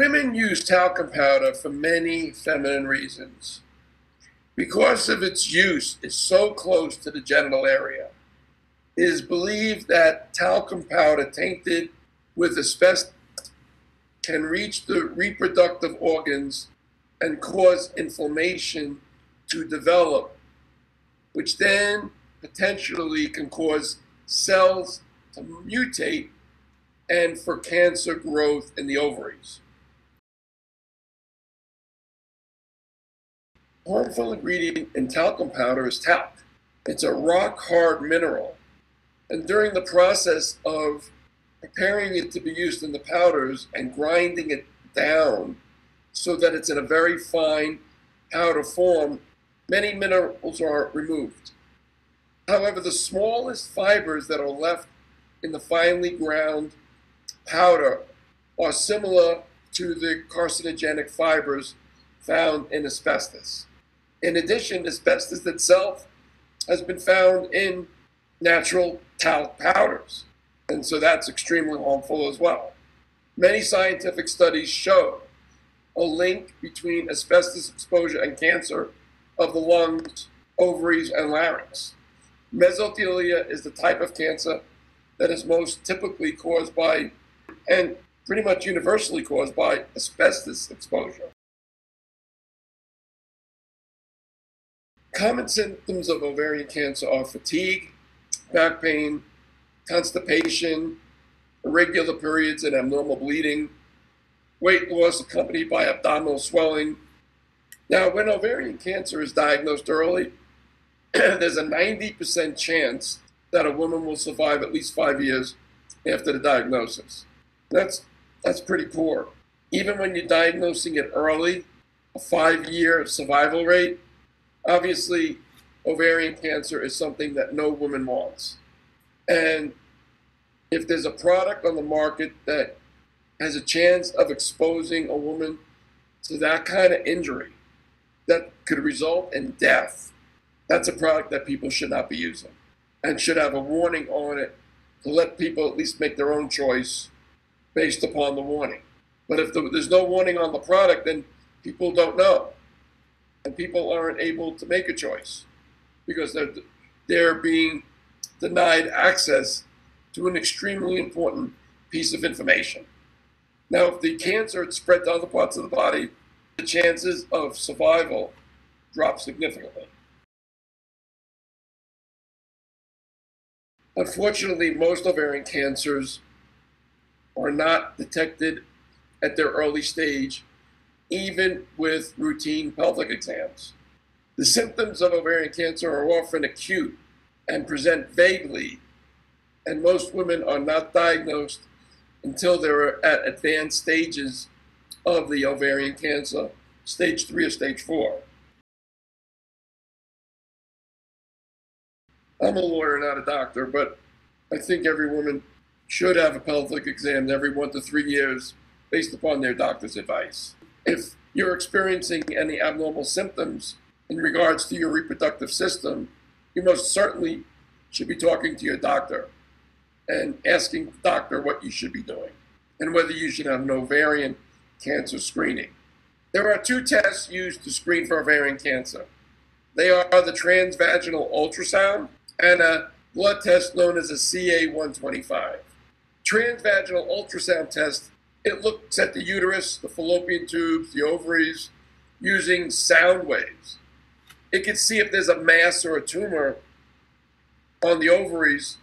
Women use talcum powder for many feminine reasons. Because of its use is so close to the genital area, it is believed that talcum powder tainted with asbestos can reach the reproductive organs and cause inflammation to develop, which then potentially can cause cells to mutate and for cancer growth in the ovaries. The harmful ingredient in talcum powder is talc. It's a rock-hard mineral, and during the process of preparing it to be used in the powders and grinding it down so that it's in a very fine powder form, many minerals are removed. However, the smallest fibers that are left in the finely ground powder are similar to the carcinogenic fibers found in asbestos. In addition, asbestos itself has been found in natural talc powders, and so that's extremely harmful as well. Many scientific studies show a link between asbestos exposure and cancer of the lungs, ovaries, and larynx. Mesothelia is the type of cancer that is most typically caused by, and pretty much universally caused by, asbestos exposure. Common symptoms of ovarian cancer are fatigue, back pain, constipation, irregular periods and abnormal bleeding, weight loss accompanied by abdominal swelling. Now, when ovarian cancer is diagnosed early, there's a 90% chance that a woman will survive at least 5 years after the diagnosis. That's pretty poor. Even when you're diagnosing it early, a 5-year survival rate, obviously ovarian cancer is something that no woman wants. And if there's a product on the market that has a chance of exposing a woman to that kind of injury that could result in death, that's a product that people should not be using and should have a warning on it to let people at least make their own choice based upon the warning. But if there's no warning on the product, then people don't know, and people aren't able to make a choice because they're being denied access to an extremely important piece of information. Now, if the cancer had spread to other parts of the body, the chances of survival drop significantly. Unfortunately, most ovarian cancers are not detected at their early stage, even with routine pelvic exams. The symptoms of ovarian cancer are often acute and present vaguely, and most women are not diagnosed until they're at advanced stages of the ovarian cancer, stage 3 or stage 4. I'm a lawyer, not a doctor, but I think every woman should have a pelvic exam every 1 to 3 years based upon their doctor's advice. If you're experiencing any abnormal symptoms in regards to your reproductive system, you most certainly should be talking to your doctor and asking the doctor what you should be doing and whether you should have an ovarian cancer screening. There are 2 tests used to screen for ovarian cancer. They are the transvaginal ultrasound and a blood test known as a CA-125. Transvaginal ultrasound test, it looks at the uterus, the fallopian tubes, the ovaries, using sound waves. It can see if there's a mass or a tumor on the ovaries,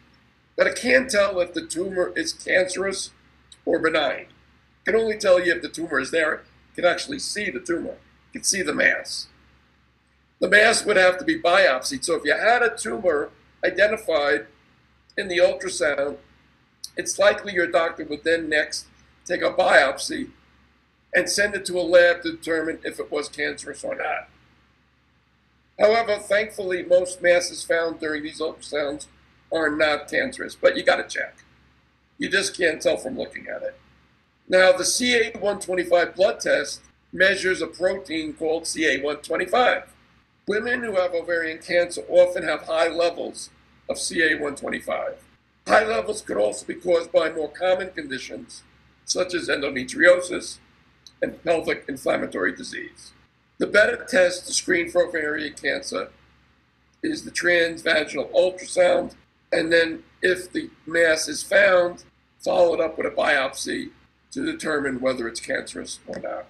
but it can't tell if the tumor is cancerous or benign. It can only tell you if the tumor is there. It can actually see the tumor. It can see the mass. The mass would have to be biopsied. So if you had a tumor identified in the ultrasound, it's likely your doctor would then next take a biopsy and send it to a lab to determine if it was cancerous or not. However, thankfully, most masses found during these ultrasounds are not cancerous, but you gotta check. You just can't tell from looking at it. Now, the CA-125 blood test measures a protein called CA-125. Women who have ovarian cancer often have high levels of CA-125. High levels could also be caused by more common conditions, such as endometriosis, and pelvic inflammatory disease. The better test to screen for ovarian cancer is the transvaginal ultrasound, and then if the mass is found, follow it up with a biopsy to determine whether it's cancerous or not.